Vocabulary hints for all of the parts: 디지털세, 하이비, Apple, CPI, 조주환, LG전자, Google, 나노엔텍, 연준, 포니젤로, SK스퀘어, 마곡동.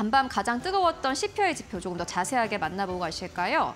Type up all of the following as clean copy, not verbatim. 간밤 가장 뜨거웠던 CPI 지표 조금 더 자세하게 만나보고 가실까요?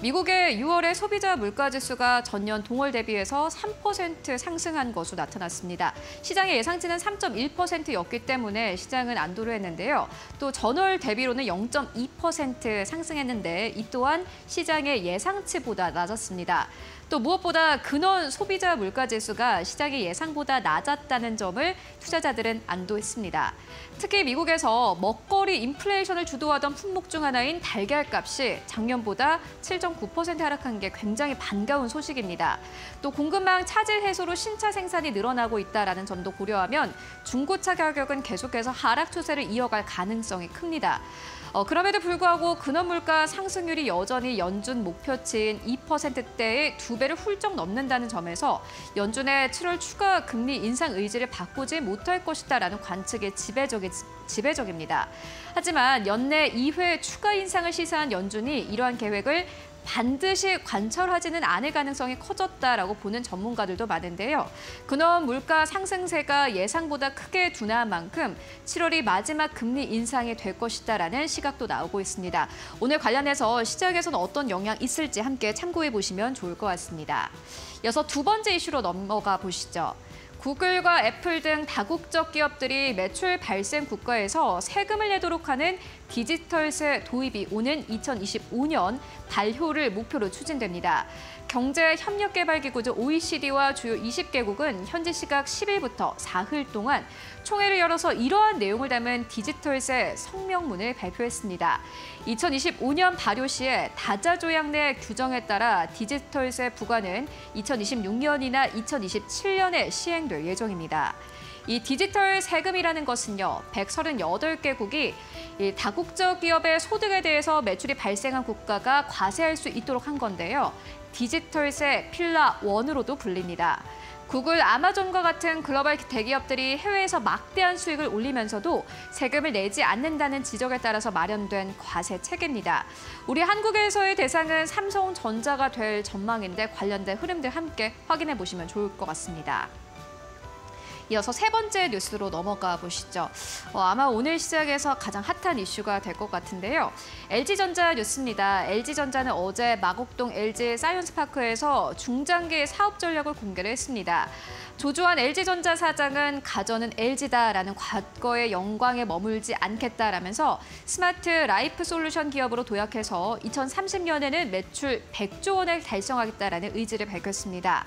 미국의 6월의 소비자 물가지수가 전년 동월 대비해서 3% 상승한 것으로 나타났습니다. 시장의 예상치는 3.1%였기 때문에 시장은 안도를 했는데요. 또 전월 대비로는 0.2% 상승했는데 이 또한 시장의 예상치보다 낮았습니다. 또 무엇보다 근원 소비자 물가지수가 시장의 예상보다 낮았다는 점을 투자자들은 안도했습니다. 특히 미국에서 먹거리 인플레이션을 주도하던 품목 중 하나인 달걀값이 작년보다 7.9% 하락한 게 굉장히 반가운 소식입니다. 또 공급망 차질 해소로 신차 생산이 늘어나고 있다는 점도 고려하면 중고차 가격은 계속해서 하락 추세를 이어갈 가능성이 큽니다. 그럼에도 불구하고 근원 물가 상승률이 여전히 연준 목표치인 2%대의 2배를 훌쩍 넘는다는 점에서 연준의 7월 추가 금리 인상 의지를 바꾸지 못할 것이다라는 관측이 지배적입니다. 하지만 연내 2회 추가 인상을 시사한 연준이 이러한 계획을 반드시 관철하지는 않을 가능성이 커졌다라고 보는 전문가들도 많은데요. 근원 물가 상승세가 예상보다 크게 둔화한 만큼 7월이 마지막 금리 인상이 될 것이다라는 시각도 나오고 있습니다. 오늘 관련해서 시장에서는 어떤 영향 있을지 함께 참고해 보시면 좋을 것 같습니다. 이어서 두 번째 이슈로 넘어가 보시죠. 구글과 애플 등 다국적 기업들이 매출 발생 국가에서 세금을 내도록 하는 디지털세 도입이 오는 2025년 발효를 목표로 추진됩니다. 경제협력개발기구죠 OECD와 주요 20개국은 현지 시각 10일부터 사흘 동안 총회를 열어서 이러한 내용을 담은 디지털세 성명문을 발표했습니다. 2025년 발효 시에 다자조약 내 규정에 따라 디지털세 부과는 2026년이나 2027년에 시행될 예정입니다. 이 디지털 세금이라는 것은요, 138개국이 이 다국적 기업의 소득에 대해서 매출이 발생한 국가가 과세할 수 있도록 한 건데요. 디지털세 필라 1으로도 불립니다. 구글, 아마존과 같은 글로벌 대기업들이 해외에서 막대한 수익을 올리면서도 세금을 내지 않는다는 지적에 따라서 마련된 과세책입니다. 우리 한국에서의 대상은 삼성전자가 될 전망인데 관련된 흐름들 함께 확인해 보시면 좋을 것 같습니다. 이어서 세 번째 뉴스로 넘어가 보시죠. 아마 오늘 시장에서 가장 핫한 이슈가 될 것 같은데요. LG전자 뉴스입니다. LG전자는 어제 마곡동 LG 사이언스파크에서 중장기 사업 전략을 공개를 했습니다. 조주환 LG전자 사장은 가전은 LG다라는 과거의 영광에 머물지 않겠다라면서 스마트 라이프 솔루션 기업으로 도약해서 2030년에는 매출 100조 원을 달성하겠다라는 의지를 밝혔습니다.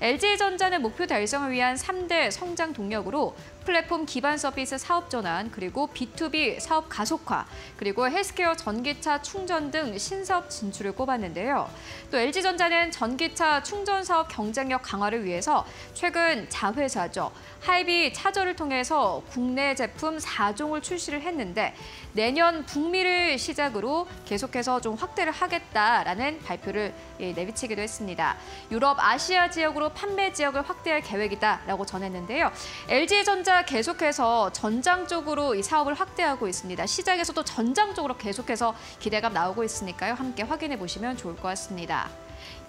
LG전자는 목표 달성을 위한 3대 성장 동력으로 플랫폼 기반 서비스 사업 전환, 그리고 B2B 사업 가속화, 그리고 헬스케어 전기차 충전 등 신사업 진출을 꼽았는데요. 또 LG전자는 전기차 충전 사업 경쟁력 강화를 위해서 최근 자회사죠, 하이비 차저를 통해서 국내 제품 4종을 출시를 했는데 내년 북미를 시작으로 계속해서 좀 확대를 하겠다라는 발표를 내비치기도 했습니다. 유럽, 아시아 지역으로 판매 지역을 확대할 계획이다라고 전했는데요. LG전자 계속해서 전장 쪽으로 이 사업을 확대하고 있습니다. 시장에서도 전장 쪽으로 계속해서 기대감 나오고 있으니까요. 함께 확인해 보시면 좋을 것 같습니다.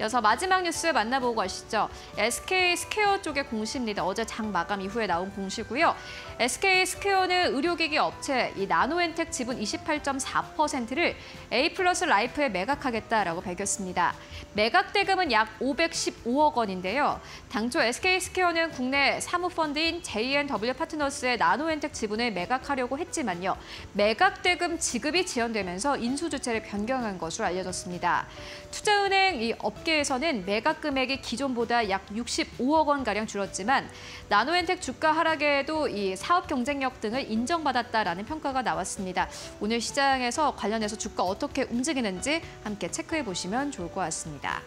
이어서 마지막 뉴스 만나보고 가시죠. SK스퀘어 쪽의 공시입니다. 어제 장 마감 이후에 나온 공시고요. SK스퀘어는 의료기기 업체 이 나노엔텍 지분 28.4%를 A+ 라이프에 매각하겠다라고 밝혔습니다. 매각 대금은 약 515억 원인데요. 당초 SK스퀘어는 국내 사모펀드인 JNW 파트너스의 나노엔텍 지분을 매각하려고 했지만요. 매각 대금 지급이 지연되면서 인수 주체를 변경한 것으로 알려졌습니다. 투자은행 이 업계에서는 매각 금액이 기존보다 약 65억 원가량 줄었지만 나노엔텍 주가 하락에도 이 사업 경쟁력 등을 인정받았다라는 평가가 나왔습니다. 오늘 시장에서 관련해서 주가 어떻게 움직이는지 함께 체크해 보시면 좋을 것 같습니다.